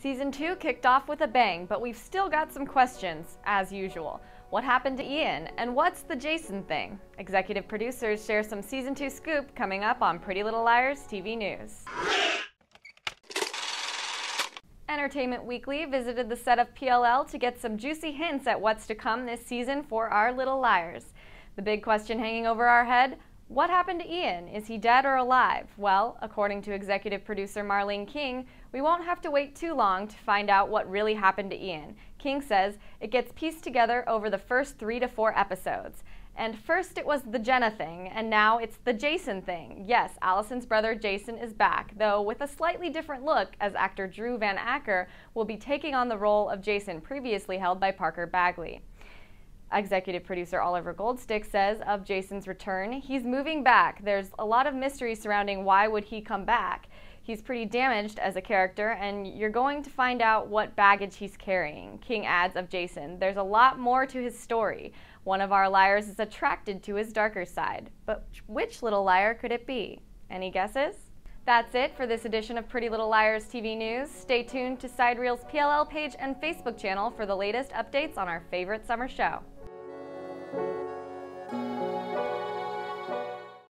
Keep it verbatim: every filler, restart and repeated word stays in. Season two kicked off with a bang, but we've still got some questions, as usual. What happened to Ian, and what's the Jason thing? Executive producers share some season two scoop coming up on Pretty Little Liars T V News. Entertainment Weekly visited the set of P L L to get some juicy hints at what's to come this season for our little liars. The big question hanging over our head, what happened to Ian? Is he dead or alive? Well, according to executive producer Marlene King, we won't have to wait too long to find out what really happened to Ian. King says it gets pieced together over the first three to four episodes. And first it was the Jenna thing, and now it's the Jason thing. Yes, Allison's brother Jason is back, though with a slightly different look, as actor Drew Van Acker will be taking on the role of Jason previously held by Parker Bagley. Executive producer Oliver Goldstick says of Jason's return, he's moving back. There's a lot of mystery surrounding why would he come back. He's pretty damaged as a character, and you're going to find out what baggage he's carrying. King adds of Jason, there's a lot more to his story. One of our liars is attracted to his darker side. But which little liar could it be? Any guesses? That's it for this edition of Pretty Little Liars T V News. Stay tuned to Sidereel's P L L page and Facebook channel for the latest updates on our favorite summer show.